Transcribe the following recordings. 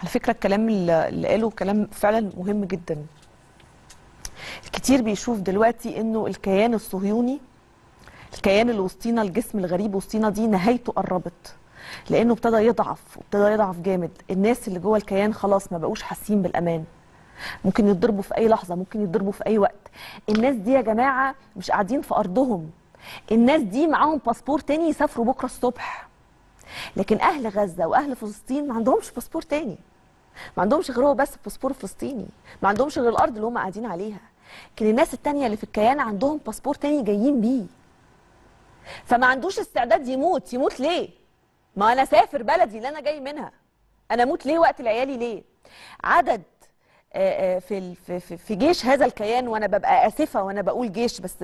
على فكرة الكلام اللي قاله كلام فعلا مهم جدا. الكتير بيشوف دلوقتي انه الكيان الصهيوني، الكيان اللي وسطينا، الجسم الغريب وسطينا دي نهايته قربت، لانه ابتدى يضعف وابتدى يضعف جامد. الناس اللي جوه الكيان خلاص ما بقوش حاسين بالامان، ممكن يتضربوا في اي لحظه، ممكن يتضربوا في اي وقت. الناس دي يا جماعه مش قاعدين في ارضهم، الناس دي معاهم باسبور تاني يسافروا بكره الصبح. لكن اهل غزه واهل فلسطين ما عندهمش باسبور تاني، ما عندهمش غير هو بس الباسبور الفلسطيني، ما عندهمش غير الارض اللي هم قاعدين عليها. لكن الناس التانيه اللي في الكيان عندهم باسبور تاني جايين بيه، فما عندوش استعداد يموت. يموت ليه؟ ما انا سافر بلدي اللي انا جاي منها، انا اموت ليه وقت العيالي ليه؟ عدد في جيش هذا الكيان، وانا ببقى اسفه وانا بقول جيش بس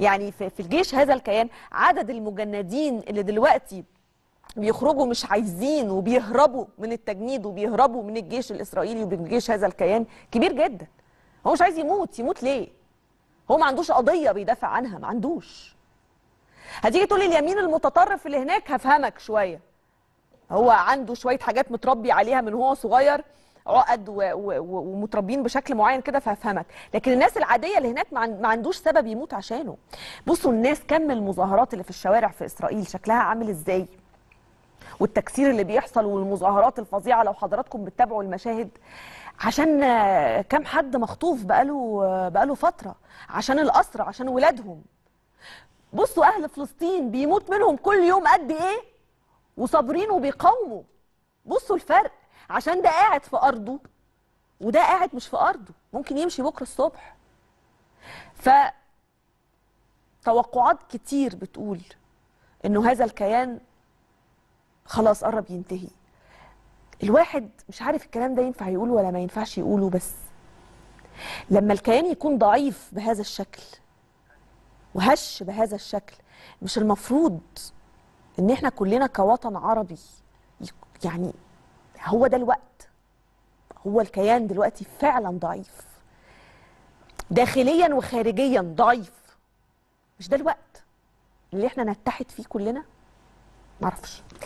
يعني في الجيش هذا الكيان، عدد المجندين اللي دلوقتي بيخرجوا مش عايزين وبيهربوا من التجنيد وبيهربوا من الجيش الاسرائيلي ومن جيش هذا الكيان كبير جدا. هو مش عايز يموت، يموت ليه؟ هو ما عندوش قضيه بيدافع عنها، ما عندوش. هتيجي تقولي اليمين المتطرف اللي هناك، هفهمك شويه. هو عنده شويه حاجات متربي عليها من هو صغير، عقد ومتربيين بشكل معين كده، فهفهمك. لكن الناس العاديه اللي هناك ما عندوش سبب يموت عشانه. بصوا الناس كم المظاهرات اللي في الشوارع في اسرائيل شكلها عامل ازاي، والتكسير اللي بيحصل والمظاهرات الفظيعه. لو حضراتكم بتتابعوا المشاهد، عشان كم حد مخطوف بقاله فتره، عشان الاسرى، عشان ولادهم. بصوا اهل فلسطين بيموت منهم كل يوم قد ايه، وصابرين وبيقاوموا. بصوا الفرق، عشان ده قاعد في ارضه وده قاعد مش في ارضه، ممكن يمشي بكره الصبح. فتوقعات كتير بتقول انه هذا الكيان خلاص قرب ينتهي. الواحد مش عارف الكلام ده ينفع يقوله ولا ما ينفعش يقوله، بس لما الكيان يكون ضعيف بهذا الشكل وهش بهذا الشكل، مش المفروض ان احنا كلنا كوطن عربي يعني هو ده الوقت؟ هو الكيان دلوقتي فعلا ضعيف داخليا وخارجيا، ضعيف. مش ده الوقت اللي احنا نتحد فيه كلنا؟ معرفش.